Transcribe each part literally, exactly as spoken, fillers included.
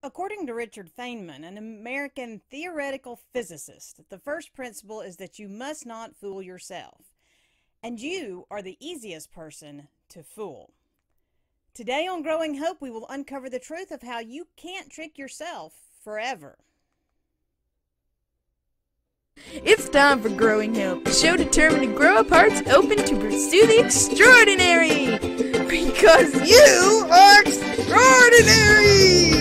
According to Richard Feynman, an American theoretical physicist, the first principle is that you must not fool yourself. And you are the easiest person to fool. Today on Growing Hope, we will uncover the truth of how you can't trick yourself forever. It's time for Growing Hope, a show determined to grow up hearts open to pursue the extraordinary. Because you are extraordinary!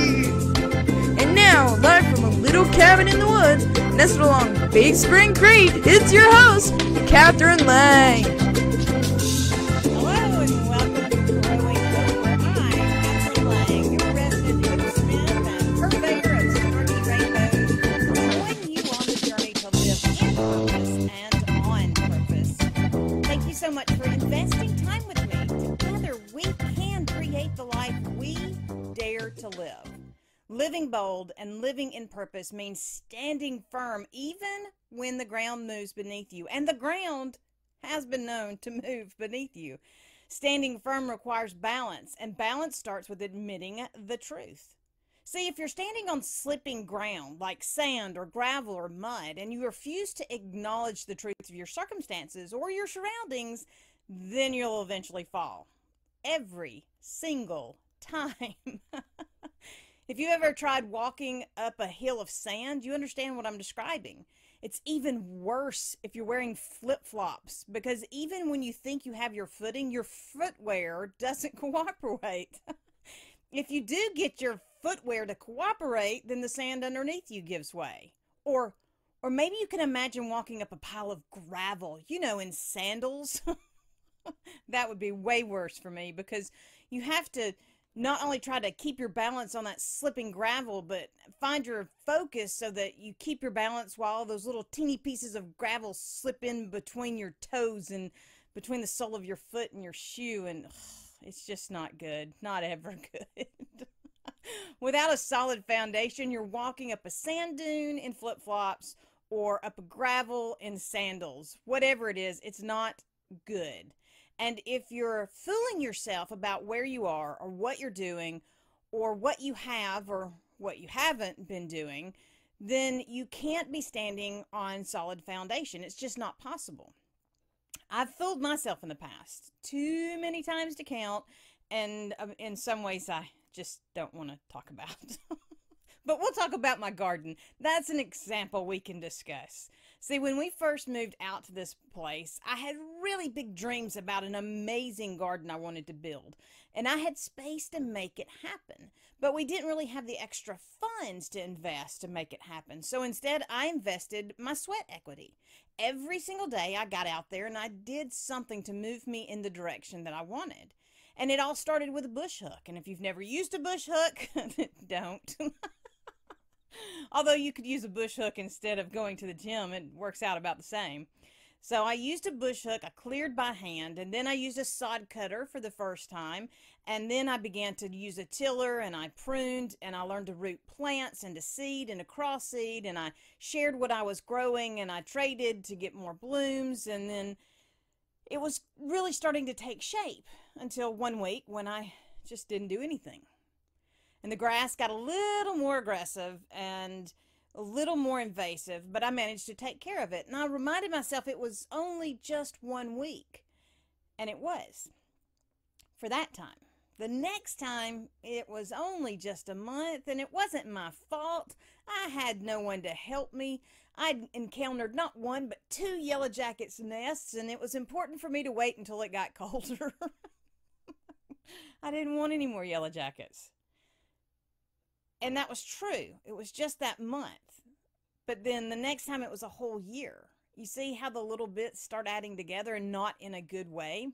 And now, live from a little cabin in the woods, nestled along Big Spring Creek, it's your host, Kathryn Lang. Hello and welcome to Growing Hope, where I, Kathryn Lang, your resident Big Smith and purveyor of snarky rainbows, join you on the journey to live in purpose and on purpose. Thank you so much for investing time with me. Together we can create the life we dare to live. Living bold and living in purpose means standing firm even when the ground moves beneath you. And the ground has been known to move beneath you. Standing firm requires balance, and balance starts with admitting the truth. See, if you're standing on slipping ground like sand or gravel or mud and you refuse to acknowledge the truth of your circumstances or your surroundings, then you'll eventually fall. Every single time. If you ever tried walking up a hill of sand, you understand what I'm describing. It's even worse if you're wearing flip-flops, because even when you think you have your footing, your footwear doesn't cooperate. If you do get your footwear to cooperate, then the sand underneath you gives way. Or, or maybe you can imagine walking up a pile of gravel, you know, in sandals. That would be way worse for me, because you have to not only try to keep your balance on that slipping gravel, but find your focus so that you keep your balance while those little teeny pieces of gravel slip in between your toes and between the sole of your foot and your shoe. And ugh, it's just not good. Not ever good. Without a solid foundation, you're walking up a sand dune in flip-flops or up a gravel in sandals. Whatever it is, it's not good. And if you're fooling yourself about where you are or what you're doing or what you have or what you haven't been doing, then you can't be standing on solid foundation. It's just not possible. I've fooled myself in the past too many times to count, and in some ways I just don't want to talk about. But we'll talk about my garden. That's an example we can discuss. See, when we first moved out to this place, I had really big dreams about an amazing garden I wanted to build. And I had space to make it happen. But we didn't really have the extra funds to invest to make it happen. So instead, I invested my sweat equity. Every single day, I got out there and I did something to move me in the direction that I wanted. And it all started with a bush hook. And if you've never used a bush hook, don't. Although you could use a bush hook instead of going to the gym, it works out about the same. So I used a bush hook, I cleared by hand, and then I used a sod cutter for the first time, and then I began to use a tiller, and I pruned, and I learned to root plants, and to seed, and to cross seed, and I shared what I was growing, and I traded to get more blooms, and then it was really starting to take shape until one week when I just didn't do anything. And the grass got a little more aggressive and a little more invasive, but I managed to take care of it. And I reminded myself it was only just one week. And it was. For that time. The next time, it was only just a month, and it wasn't my fault. I had no one to help me. I'd encountered not one, but two yellow jackets' nests, and it was important for me to wait until it got colder. I didn't want any more yellow jackets. And that was true. It was just that month. But then the next time it was a whole year. You see how the little bits start adding together and not in a good way?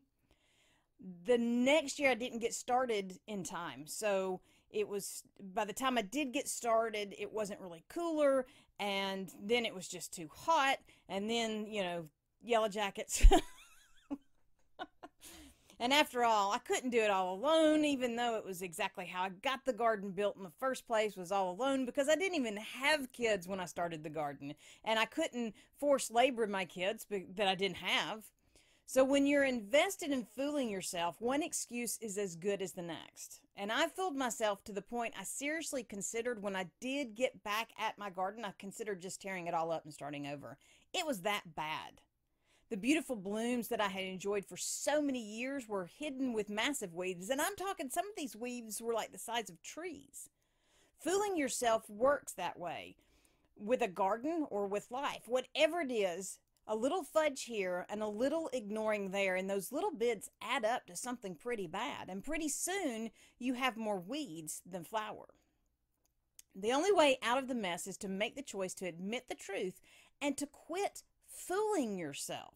The next year I didn't get started in time. So it was, by the time I did get started, it wasn't really cooler. And then it was just too hot. And then, you know, yellow jackets. And after all, I couldn't do it all alone, even though it was exactly how I got the garden built in the first place, was all alone, because I didn't even have kids when I started the garden. And I couldn't force labor my kids that I didn't have. So when you're invested in fooling yourself, one excuse is as good as the next. And I fooled myself to the point I seriously considered, when I did get back at my garden, I considered just tearing it all up and starting over. It was that bad. The beautiful blooms that I had enjoyed for so many years were hidden with massive weeds. And I'm talking, some of these weeds were like the size of trees. Fooling yourself works that way with a garden or with life, whatever it is. A little fudge here and a little ignoring there, and those little bits add up to something pretty bad. And pretty soon, you have more weeds than flower. The only way out of the mess is to make the choice to admit the truth and to quit fooling yourself.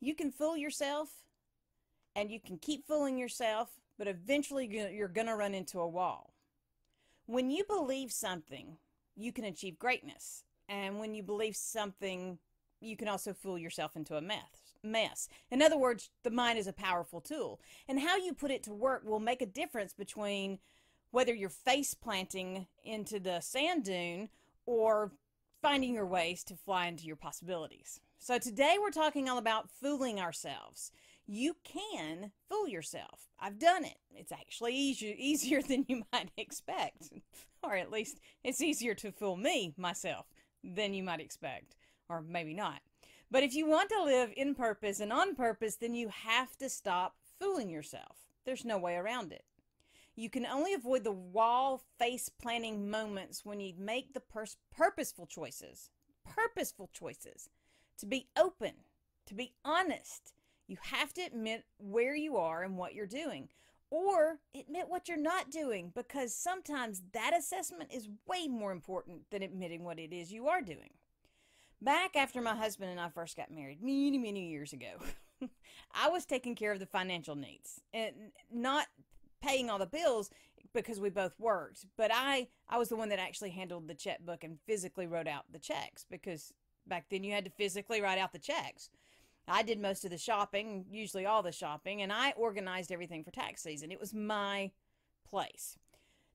You can fool yourself, and you can keep fooling yourself, but eventually you're going to run into a wall. When you believe something, you can achieve greatness. And when you believe something, you can also fool yourself into a mess. In other words, the mind is a powerful tool. And how you put it to work will make a difference between whether you're face planting into the sand dune or finding your ways to fly into your possibilities. So today we're talking all about fooling ourselves. You can fool yourself. I've done it. It's actually easy, easier than you might expect. Or at least it's easier to fool me, myself, than you might expect. Or maybe not. But if you want to live in purpose and on purpose, then you have to stop fooling yourself. There's no way around it. You can only avoid the wall face planting moments when you make the pers purposeful choices, purposeful choices to be open, to be honest. You have to admit where you are and what you're doing, or admit what you're not doing, because sometimes that assessment is way more important than admitting what it is you are doing. Back after my husband and I first got married many, many years ago, I was taking care of the financial needs and not paying all the bills because we both worked. But I, I was the one that actually handled the checkbook and physically wrote out the checks, because back then you had to physically write out the checks. I did most of the shopping, usually all the shopping, and I organized everything for tax season. It was my place.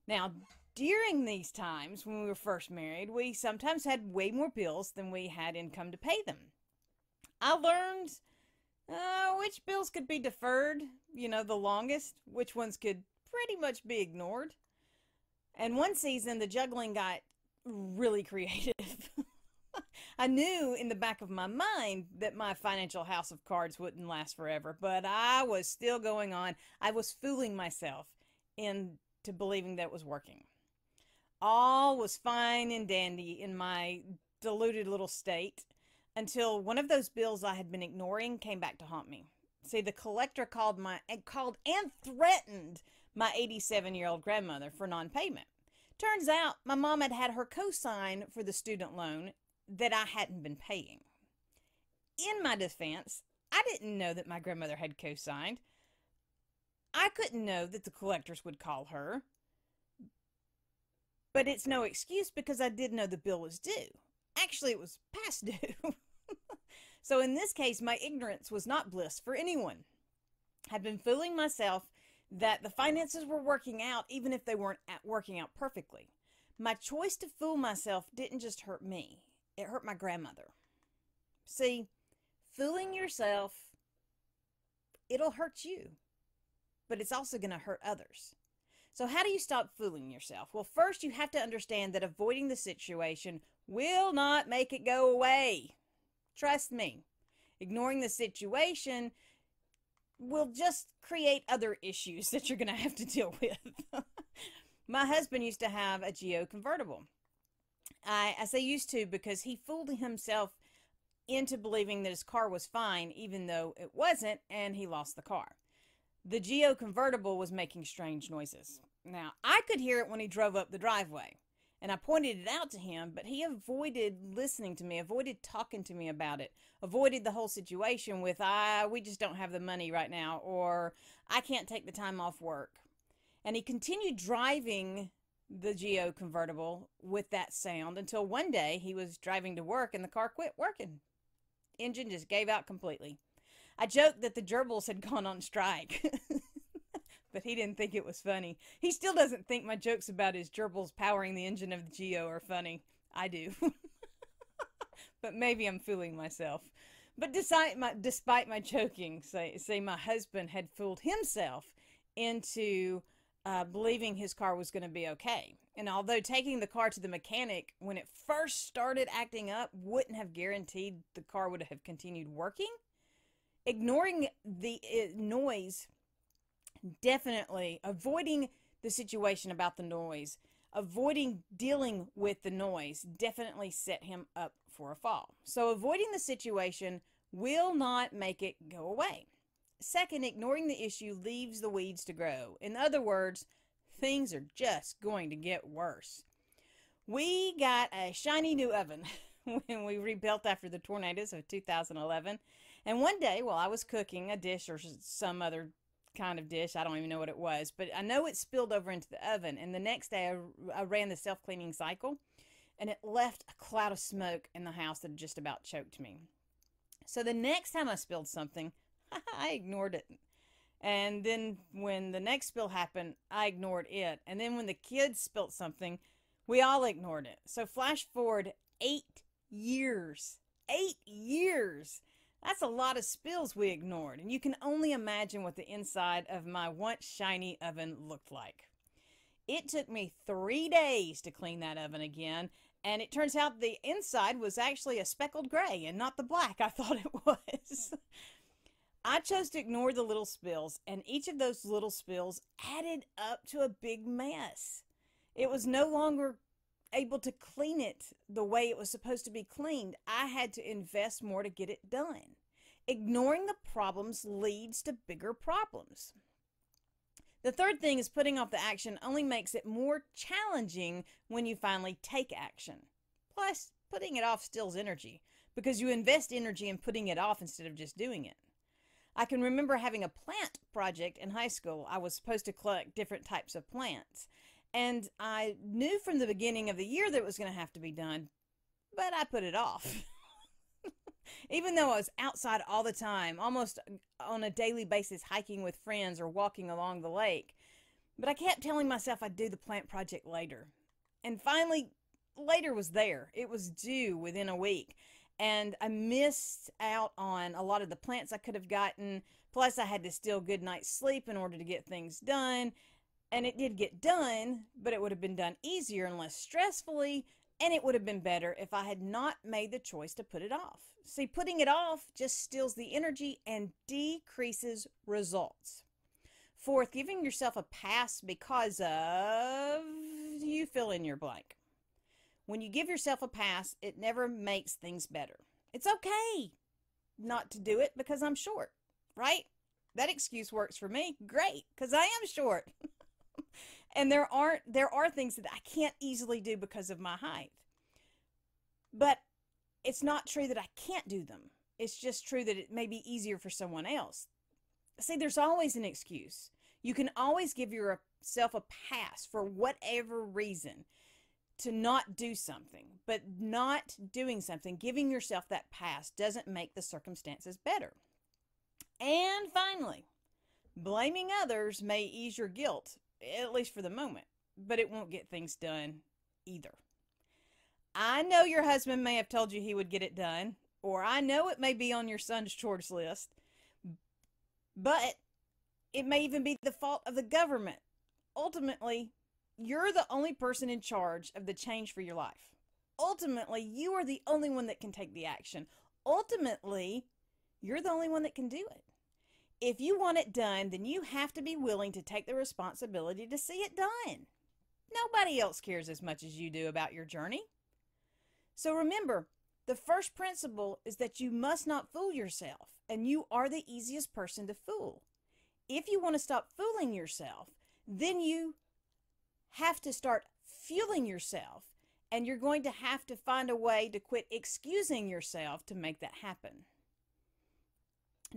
Now, during these times when we were first married, we sometimes had way more bills than we had income to pay them. I learned Uh, which bills could be deferred, you know, the longest, which ones could pretty much be ignored. And one season, the juggling got really creative. I knew in the back of my mind that my financial house of cards wouldn't last forever, but I was still going on. I was fooling myself into believing that it was working. All was fine and dandy in my deluded little state, until one of those bills I had been ignoring came back to haunt me. See, the collector called my and called and threatened my eighty-seven-year-old grandmother for non-payment. Turns out my mom had had her co-sign for the student loan that I hadn't been paying. In my defense, I didn't know that my grandmother had co-signed. I couldn't know that the collectors would call her. But it's no excuse, because I did know the bill was due. Actually, it was past due. So in this case, my ignorance was not bliss for anyone. I'd been fooling myself that the finances were working out, even if they weren't working out perfectly. My choice to fool myself didn't just hurt me. It hurt my grandmother. See, fooling yourself, it'll hurt you, but it's also going to hurt others. So how do you stop fooling yourself? Well, first you have to understand that avoiding the situation will not make it go away. Trust me. Ignoring the situation will just create other issues that you're going to have to deal with. My husband used to have a Geo convertible. I, I say used to because he fooled himself into believing that his car was fine, even though it wasn't, and he lost the car. The Geo convertible was making strange noises. Now, I could hear it when he drove up the driveway, and I pointed it out to him, but he avoided listening to me, avoided talking to me about it, avoided the whole situation with, ah, we just don't have the money right now, or I can't take the time off work. And he continued driving the Geo convertible with that sound until one day he was driving to work and the car quit working. Engine just gave out completely. I joked that the gerbils had gone on strike, but he didn't think it was funny. He still doesn't think my jokes about his gerbils powering the engine of the Geo are funny. I do. But maybe I'm fooling myself. But despite my, despite my joking, say, say my husband had fooled himself into uh, believing his car was going to be okay. And although taking the car to the mechanic when it first started acting up wouldn't have guaranteed the car would have continued working, ignoring the uh, noise, definitely avoiding the situation about the noise, avoiding dealing with the noise definitely set him up for a fall. So avoiding the situation will not make it go away. Second, ignoring the issue leaves the weeds to grow. In other words, things are just going to get worse. We got a shiny new oven when we rebuilt after the tornadoes of two thousand eleven. And one day while I was cooking a dish or some other kind of dish, I don't even know what it was, but I know it spilled over into the oven, and the next day I, I ran the self-cleaning cycle, and it left a cloud of smoke in the house that just about choked me. So the next time I spilled something, I ignored it, and then when the next spill happened, I ignored it, and then when the kids spilled something, we all ignored it. So flash forward eight years, eight years. That's a lot of spills we ignored, and you can only imagine what the inside of my once shiny oven looked like. It took me three days to clean that oven again, and it turns out the inside was actually a speckled gray and not the black I thought it was. I chose to ignore the little spills, and each of those little spills added up to a big mess. It was no longer able to clean it the way it was supposed to be cleaned. I had to invest more to get it done. Ignoring the problems leads to bigger problems. The third thing is putting off the action only makes it more challenging when you finally take action. Plus, putting it off steals energy because you invest energy in putting it off instead of just doing it. I can remember having a plant project in high school. I was supposed to collect different types of plants. And I knew from the beginning of the year that it was going to have to be done, but I put it off. Even though I was outside all the time, almost on a daily basis, hiking with friends or walking along the lake. But I kept telling myself I'd do the plant project later. And finally, later was there. It was due within a week. And I missed out on a lot of the plants I could have gotten. Plus, I had to steal a good night's sleep in order to get things done. And it did get done, but it would have been done easier and less stressfully, and it would have been better if I had not made the choice to put it off. See, putting it off just steals the energy and decreases results. Fourth, giving yourself a pass because of you fill in your blank. When you give yourself a pass, it never makes things better. It's okay not to do it because I'm short, right? That excuse works for me. Great, because I am short. And there aren't there are things that I can't easily do because of my height. But it's not true that I can't do them. It's just true that it may be easier for someone else. See, there's always an excuse. You can always give yourself a pass for whatever reason to not do something. But not doing something, giving yourself that pass, doesn't make the circumstances better. And finally, blaming others may ease your guilt, at least for the moment, but it won't get things done either. I know your husband may have told you he would get it done, or I know it may be on your son's chores list, but it may even be the fault of the government. Ultimately, you're the only person in charge of the change for your life. Ultimately, you are the only one that can take the action. Ultimately, you're the only one that can do it. If you want it done, then you have to be willing to take the responsibility to see it done. Nobody else cares as much as you do about your journey. So remember, the first principle is that you must not fool yourself, and you are the easiest person to fool. If you want to stop fooling yourself, then you have to start fueling yourself, and you're going to have to find a way to quit excusing yourself to make that happen.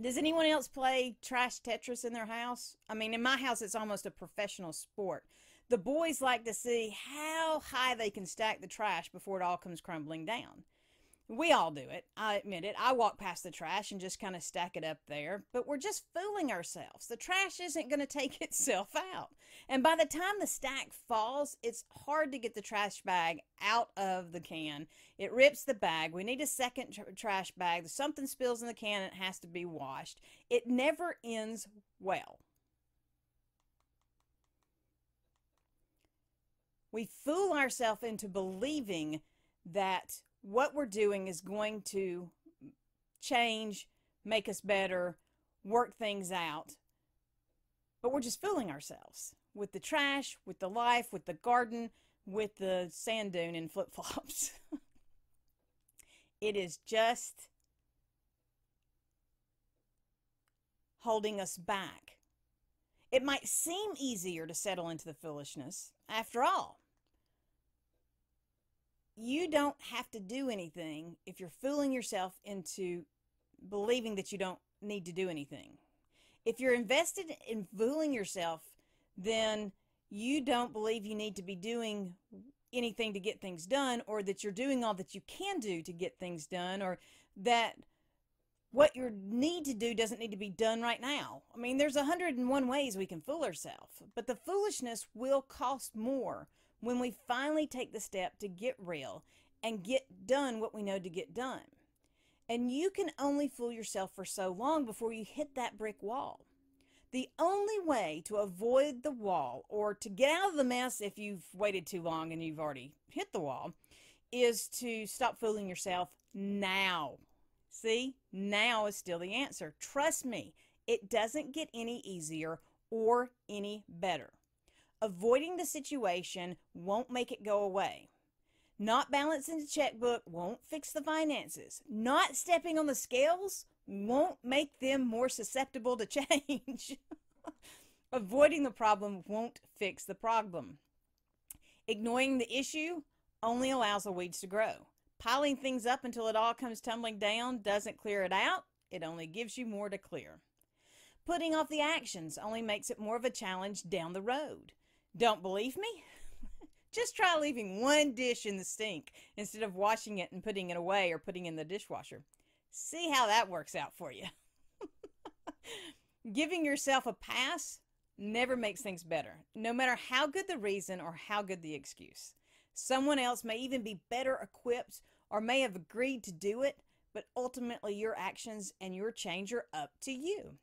Does anyone else play trash Tetris in their house? I mean, in my house, it's almost a professional sport. The boys like to see how high they can stack the trash before it all comes crumbling down. We all do it. I admit it. I walk past the trash and just kind of stack it up there, but we're just fooling ourselves. The trash isn't going to take itself out. And by the time the stack falls, it's hard to get the trash bag out of the can. It rips the bag. We need a second tr trash bag. Something spills in the can and it has to be washed. It never ends well. We fool ourselves into believing that what we're doing is going to change, make us better, work things out. But we're just fooling ourselves with the trash, with the life, with the garden, with the sand dune and flip-flops. It is just holding us back. It might seem easier to settle into the foolishness. After all, you don't have to do anything if you're fooling yourself into believing that you don't need to do anything. If you're invested in fooling yourself, then you don't believe you need to be doing anything to get things done, or that you're doing all that you can do to get things done, or that what you need to do doesn't need to be done right now. I mean, there's a hundred and one ways we can fool ourselves, but the foolishness will cost more when we finally take the step to get real and get done what we know to get done. And you can only fool yourself for so long before you hit that brick wall. The only way to avoid the wall, or to get out of the mess if you've waited too long and you've already hit the wall, is to stop fooling yourself now. See, now is still the answer. Trust me, it doesn't get any easier or any better. Avoiding the situation won't make it go away. Not balancing the checkbook won't fix the finances. Not stepping on the scales won't make them more susceptible to change. Avoiding the problem won't fix the problem. Ignoring the issue only allows the weeds to grow. Piling things up until it all comes tumbling down doesn't clear it out. It only gives you more to clear. Putting off the actions only makes it more of a challenge down the road. Don't believe me? Just try leaving one dish in the sink instead of washing it and putting it away or putting it in the dishwasher. See how that works out for you. Giving yourself a pass never makes things better, no matter how good the reason or how good the excuse. Someone else may even be better equipped or may have agreed to do it, but ultimately your actions and your change are up to you.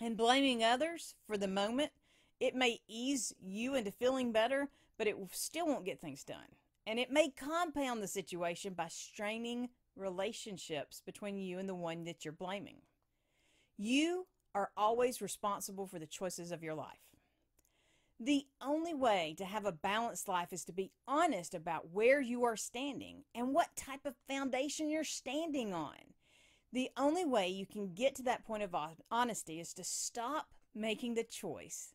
And blaming others for the moment, it may ease you into feeling better, but it still won't get things done. And it may compound the situation by straining relationships between you and the one that you're blaming. You are always responsible for the choices of your life. The only way to have a balanced life is to be honest about where you are standing and what type of foundation you're standing on. The only way you can get to that point of honesty is to stop making the choice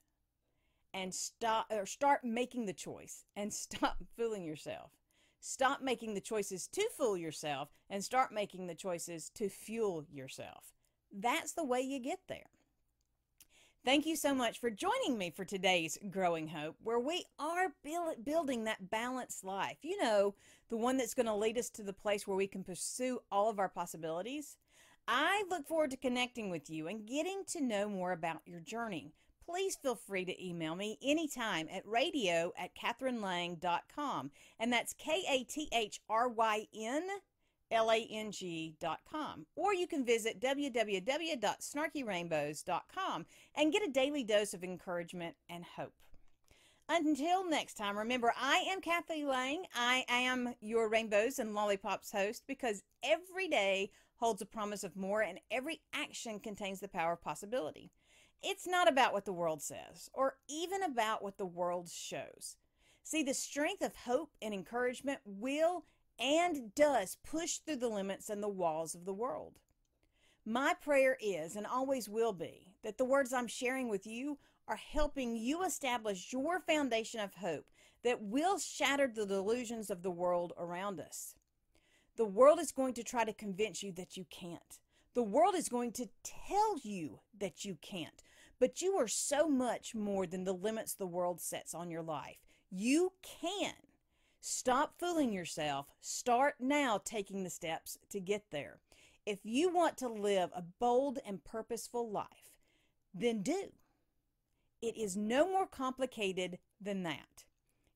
and stop, or start making the choice and stop fooling yourself. Stop making the choices to fool yourself and start making the choices to fuel yourself. That's the way you get there. Thank you so much for joining me for today's Growing Hope, where we are build, building that balanced life. You know, the one that's going to lead us to the place where we can pursue all of our possibilities. I look forward to connecting with you and getting to know more about your journey. Please feel free to email me anytime at radio at Kathryn Lang dot com. And that's K A T H R Y N L A N G dot com. Or you can visit w w w dot snarky rainbows dot com and get a daily dose of encouragement and hope. Until next time, remember, I am Kathy Lang. I am your Rainbows and Lollipops host, because every day holds a promise of more, and every action contains the power of possibility. It's not about what the world says, or even about what the world shows. See, the strength of hope and encouragement will and does push through the limits and the walls of the world. My prayer is, and always will be, that the words I'm sharing with you are helping you establish your foundation of hope that will shatter the delusions of the world around us. The world is going to try to convince you that you can't. The world is going to tell you that you can't. But you are so much more than the limits the world sets on your life. You can. Stop fooling yourself. Start now taking the steps to get there. If you want to live a bold and purposeful life, then do. It is no more complicated than that.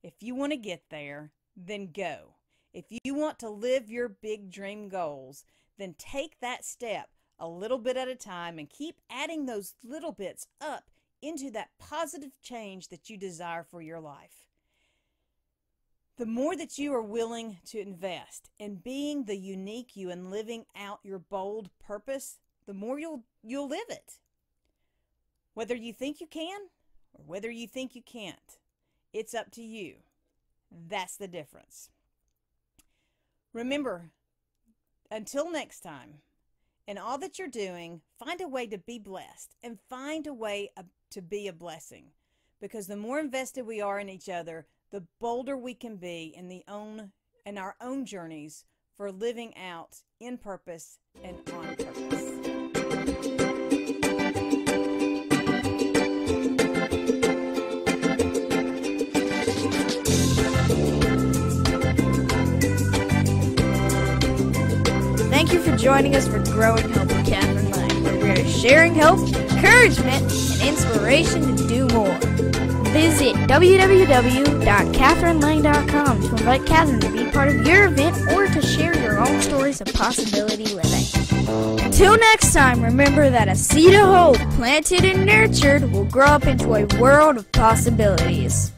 If you want to get there, then go. If you want to live your big dream goals, then take that step a little bit at a time and keep adding those little bits up into that positive change that you desire for your life. The more that you are willing to invest in being the unique you and living out your bold purpose, the more you'll you'll live it. Whether you think you can or whether you think you can't, it's up to you. That's the difference. Remember, until next time, in all that you're doing, find a way to be blessed and find a way to be a blessing. Because the more invested we are in each other, the bolder we can be in the own in our own journeys for living out in purpose and on purpose. Thank you for joining us for Growing Hope with Kathryn Lang, where we are sharing hope, encouragement, and inspiration to do more. Visit w w w dot kathryn lang dot com to invite Kathryn to be part of your event or to share your own stories of possibility living. Until next time, remember that a seed of hope planted and nurtured will grow up into a world of possibilities.